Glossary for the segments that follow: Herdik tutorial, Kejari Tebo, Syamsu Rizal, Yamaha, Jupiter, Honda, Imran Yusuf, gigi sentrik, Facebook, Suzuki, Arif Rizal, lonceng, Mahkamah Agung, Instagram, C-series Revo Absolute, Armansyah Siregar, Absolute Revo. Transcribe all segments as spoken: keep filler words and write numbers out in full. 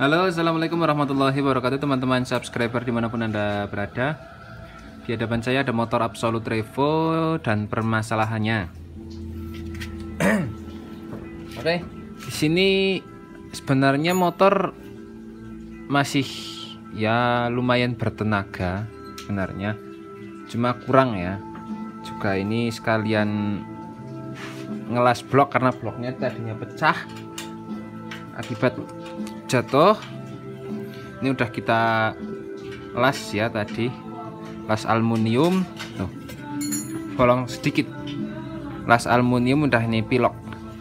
Halo, assalamualaikum warahmatullahi wabarakatuh teman-teman subscriber dimanapun anda berada. Di hadapan saya ada motor Absolute Revo dan permasalahannya. Oke, okay. Di sini sebenarnya motor masih ya lumayan bertenaga sebenarnya, cuma kurang ya. Juga ini sekalian ngelas blok karena bloknya tadinya pecah akibat jatuh. Ini udah kita las ya tadi, las aluminium tuh, bolong sedikit. Las aluminium udah ini pilok,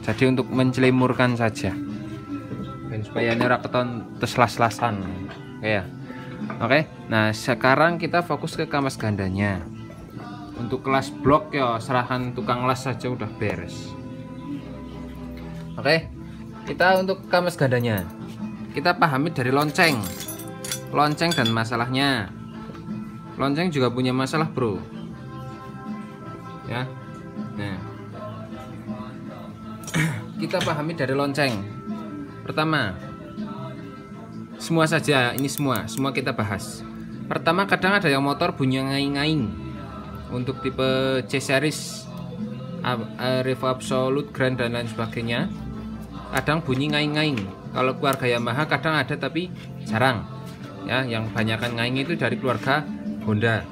jadi untuk mencelimurkan saja dan supaya ini raketon teslas-lasan ya. Oke, nah sekarang kita fokus ke kampas gandanya. Untuk kelas blok ya serahkan tukang las saja, udah beres. Oke, kita untuk kampas gandanya kita pahami dari lonceng lonceng dan masalahnya. Lonceng juga punya masalah bro ya. Nah, kita pahami dari lonceng. Pertama, semua saja ini, semua semua kita bahas. Pertama, kadang ada yang motor bunyi ngaing-ngaing. Untuk tipe C-series Revo Absolute Grand dan lain sebagainya kadang bunyi ngaing-ngaing. Kalau keluarga Yamaha kadang ada tapi jarang ya. Yang banyakkan ngaing itu dari keluarga Honda,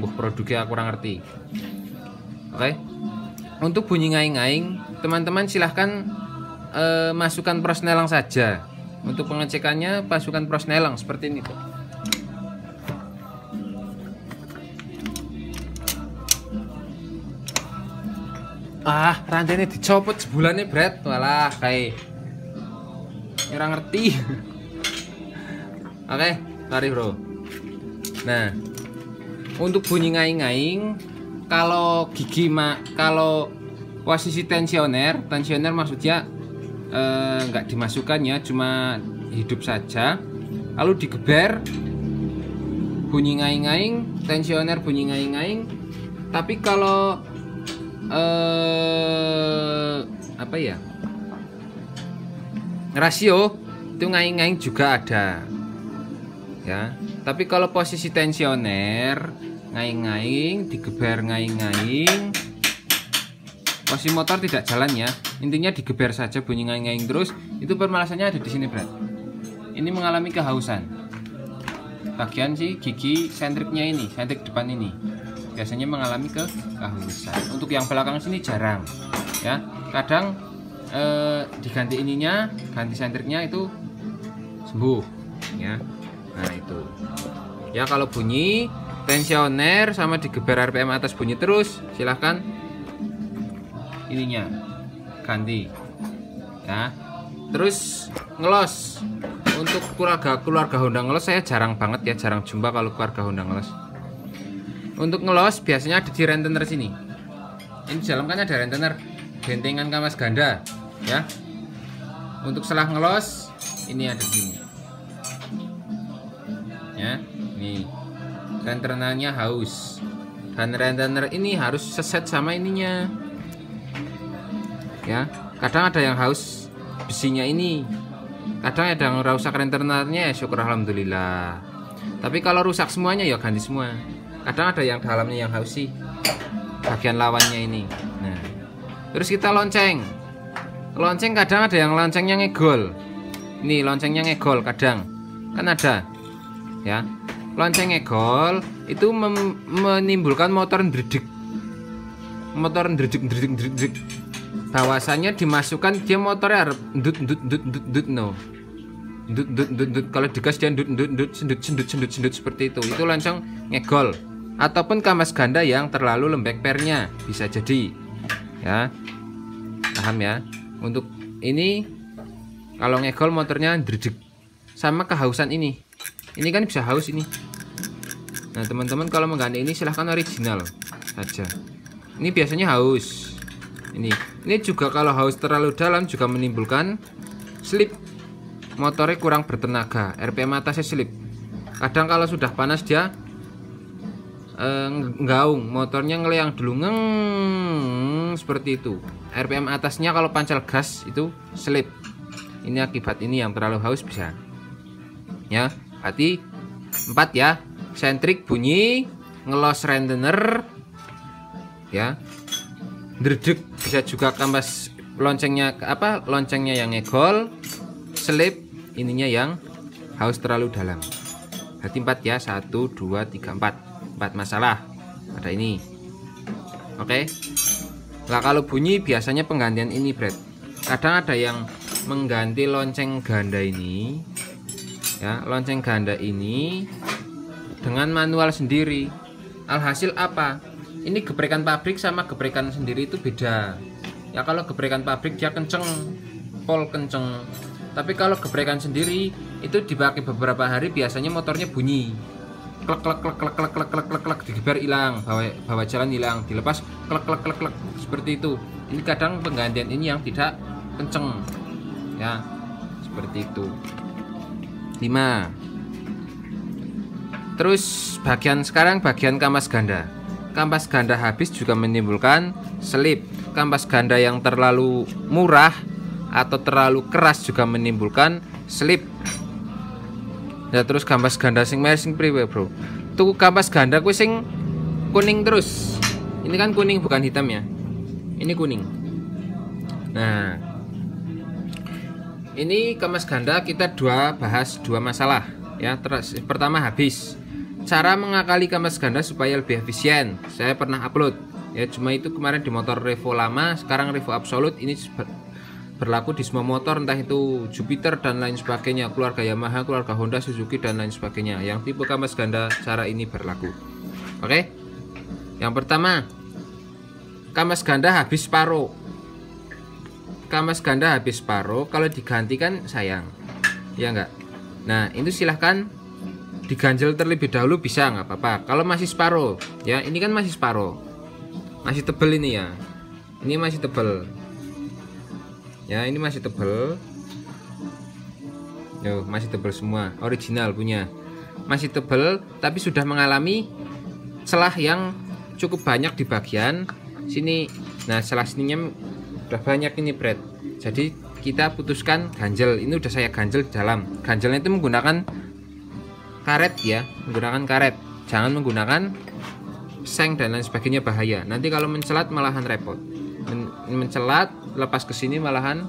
buh produknya kurang ngerti. Oke, untuk bunyi ngaing-ngaing teman-teman silahkan eh, masukkan prosnelang saja. Untuk pengecekannya pasukan prosnelang seperti ini tuh. Ah, rantainya dicopot sebulannya bret. Walah, kayak orang ngerti. Oke, mari bro. Nah, untuk bunyi ngaing-ngaing kalau gigi mak, kalau posisi tensioner, tensioner maksudnya eh, nggak dimasukkan ya, cuma hidup saja. Lalu digeber bunyi ngaing-ngaing, tensioner bunyi ngaing-ngaing. Tapi kalau eh apa ya, rasio itu ngaing-ngaing juga ada ya. Tapi kalau posisi tensioner ngaing-ngaing, digeber ngaing-ngaing, posisi motor tidak jalan ya. Intinya digeber saja bunyi ngaing-ngaing terus. Itu permasalahannya ada di sini Brad. Ini mengalami kehausan bagian si gigi sentriknya ini, sentrik depan ini biasanya mengalami ke kehausan. Untuk yang belakang sini jarang ya. Kadang eh, diganti ininya, ganti sentriknya itu sembuh ya. Nah itu ya, kalau bunyi tensioner sama digeber R P M atas bunyi terus silahkan ininya ganti ya. Terus ngelos, untuk keluarga keluarga Honda ngelos saya jarang banget ya, jarang jumpa kalau keluarga Honda ngelos. Untuk ngelos biasanya ada di rentener sini. Ini di dalam kan ada rentener, bentengan kampas ganda ya. Untuk selah ngelos ini ada di sini ya. Ini rentenernya haus dan rentener ini harus seset sama ininya ya. Kadang ada yang haus besinya ini, kadang ada yang rusak rentenernya, syukur alhamdulillah. Tapi kalau rusak semuanya ya ganti semua. Kadang ada yang dalamnya yang haus sih, bagian lawannya ini. Nah, terus kita lonceng. Lonceng kadang ada yang loncengnya ngegol. Nih loncengnya ngegol kadang, kan ada ya. Lonceng ngegol itu menimbulkan motor ndredeg. Motor ndredeg ndredeg ndredeg. Bahwasannya dimasukkan dia motornya ndut ndut ndut ndut ndut no. Ndut ndut ndut ndut. Kalau digas dia ndut ndut ndut sendut sendut sendut sendut seperti itu. Itu lonceng ngegol. Ataupun kampas ganda yang terlalu lembek pernya bisa jadi ya, paham ya. Untuk ini kalau ngegol motornya ndredeg, sama kehausan ini. Ini kan bisa haus ini. Nah teman-teman kalau mengganti ini silahkan original saja. Ini biasanya haus. Ini ini juga kalau haus terlalu dalam juga menimbulkan slip, motornya kurang bertenaga, R P M atasnya slip. Kadang kalau sudah panas dia nggaung, motornya ngeleang dulu ngeng seperti itu. R P M atasnya kalau pancal gas itu slip. Ini akibat ini yang terlalu haus bisa ya. Berarti empat ya. Sentrik bunyi, ngelos rendener ya. Dredeg bisa juga kampas loncengnya apa? Loncengnya yang ngegol, slip ininya yang haus terlalu dalam. Berarti empat ya. satu dua tiga empat. empat masalah pada ini. Oke. Okay. Lah kalau bunyi biasanya penggantian ini, Brad. Kadang ada yang mengganti lonceng ganda ini ya, lonceng ganda ini dengan manual sendiri. Alhasil apa? Ini geprekan pabrik sama geprekan sendiri itu beda. Ya kalau geprekan pabrik dia kenceng, pol kenceng. Tapi kalau geprekan sendiri itu dipakai beberapa hari biasanya motornya bunyi. Klek klek klek klek klek klek klek klek klek, digeber hilang, bawa bawa jalan hilang, dilepas klek klek klek klek, seperti itu. Ini kadang penggantian ini yang tidak kenceng. Ya, seperti itu. lima. Terus bagian sekarang bagian kampas ganda. Kampas ganda habis juga menimbulkan slip. Kampas ganda yang terlalu murah atau terlalu keras juga menimbulkan slip. Ya, terus kampas ganda sing merah sing priwe, Bro? Tuku kampas ganda kuwi sing kuning terus. Ini kan kuning bukan hitam ya. Ini kuning. Nah, ini kampas ganda kita dua bahas dua masalah ya. Terus pertama habis. Cara mengakali kampas ganda supaya lebih efisien. Saya pernah upload ya, cuma itu kemarin di motor Revo lama, sekarang Revo Absolute. Ini berlaku di semua motor, entah itu Jupiter dan lain sebagainya, keluarga Yamaha, keluarga Honda, Suzuki dan lain sebagainya. Yang tipe kampas ganda cara ini berlaku. Oke. Yang pertama, kampas ganda habis separuh. Kampas ganda habis separuh, kalau digantikan sayang ya enggak. Nah itu silahkan diganjel terlebih dahulu, bisa nggak apa-apa. Kalau masih separuh ya, ini kan masih separuh, masih tebel ini ya, ini masih tebel ya, ini masih tebel. Yo, masih tebel semua, original punya, masih tebel tapi sudah mengalami celah yang cukup banyak di bagian sini. Nah celah sininya udah banyak ini, Brad. Jadi kita putuskan ganjel. Ini udah saya ganjel di dalam. Ganjelnya itu menggunakan karet ya, menggunakan karet. Jangan menggunakan seng dan lain sebagainya, bahaya. Nanti kalau mencelat malahan repot. Men mencelat lepas ke sini malahan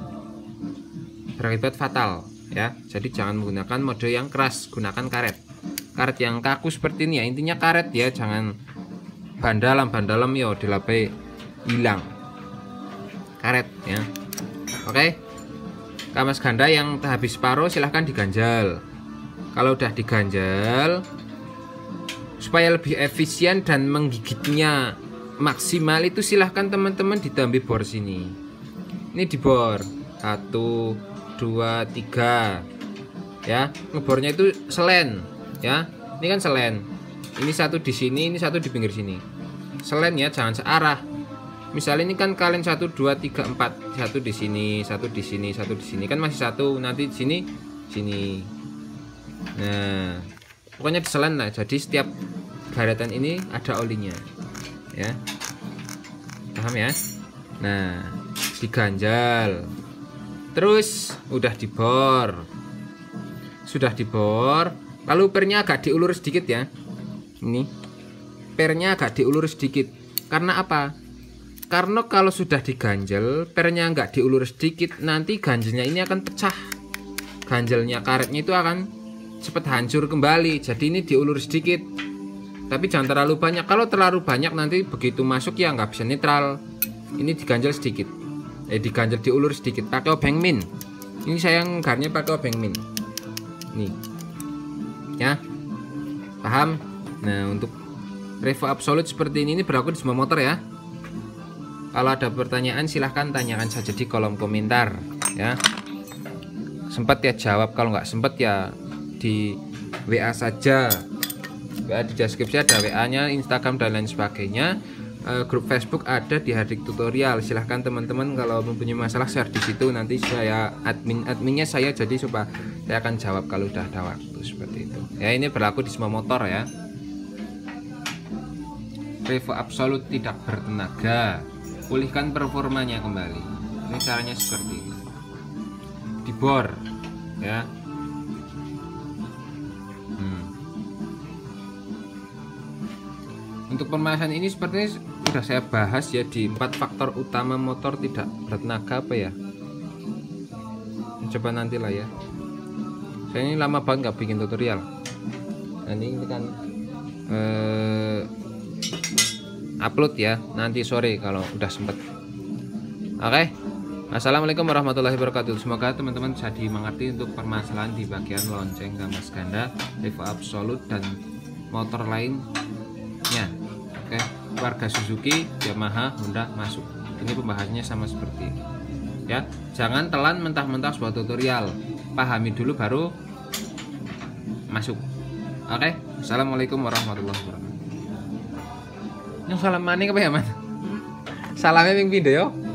berakibat fatal ya. Jadi jangan menggunakan mode yang keras, gunakan karet. Karet yang kaku seperti ini ya. Intinya karet ya, jangan bandalam-bandalam yo dilapai hilang. Karet ya. Oke. Okay. Kampas ganda yang habis separuh silahkan diganjal. Kalau udah diganjal supaya lebih efisien dan menggigitnya maksimal itu silahkan teman-teman ditambih bor sini. Ini dibor satu dua tiga ya. Ngebornya itu selen ya. Ini kan selen. Ini satu di sini, ini satu di pinggir sini. Selen ya, jangan searah. Misalnya ini kan kalian satu dua tiga empat, satu di sini, satu di sini, satu di sini, kan masih satu, nanti di sini sini. Nah, pokoknya diselen lah. Jadi setiap garetan ini ada olinya. Ya. Paham ya? Nah, diganjal. Terus udah dibor. Sudah dibor, lalu pernya agak diulur sedikit ya. Ini. Pernya agak diulur sedikit. Karena apa? Karena kalau sudah diganjel, pernya nggak diulur sedikit, nanti ganjelnya ini akan pecah. Ganjelnya karetnya itu akan cepat hancur kembali. Jadi ini diulur sedikit, tapi jangan terlalu banyak. Kalau terlalu banyak nanti begitu masuk ya nggak bisa netral. Ini diganjel sedikit, eh diganjel diulur sedikit. Pakai obeng min. Ini saya nggarnya pakai obeng min. Nih, ya, paham? Nah untuk Revo Absolute seperti ini, ini berlaku di semua motor ya. Kalau ada pertanyaan silahkan tanyakan saja di kolom komentar ya. Sempat ya jawab, kalau nggak sempat ya di W A saja. W A di deskripsi ada W A-nya, Instagram dan lain sebagainya. E, grup Facebook ada di Herdik Tutorial. Silahkan teman-teman kalau mempunyai masalah share di situ, nanti saya admin adminnya saya, jadi supaya saya akan jawab kalau udah ada waktu seperti itu. Ya ini berlaku di semua motor ya. Revo Absolute tidak bertenaga. Pulihkan performanya kembali. Ini caranya seperti ini. Dibor ya. Untuk pemanasan ini sepertinya sudah saya bahas ya di empat faktor utama motor tidak bertenaga, apa ya, coba nantilah ya. Saya ini lama banget nggak bikin tutorial. Nah, ini kan eh, upload ya nanti sore kalau udah sempet. Oke, assalamualaikum warahmatullahi wabarakatuh. Semoga teman-teman jadi mengerti untuk permasalahan di bagian lonceng gamas ganda Revo Absolute dan motor lainnya. Oke, warga Suzuki, Yamaha, Honda masuk. Ini pembahasannya sama seperti ini. Ya, jangan telan mentah-mentah sebuah tutorial. Pahami dulu baru masuk. Oke, assalamualaikum warahmatullahi wabarakatuh. Yang salam maning apa ya, Mas? Salamnya ping pindho yo.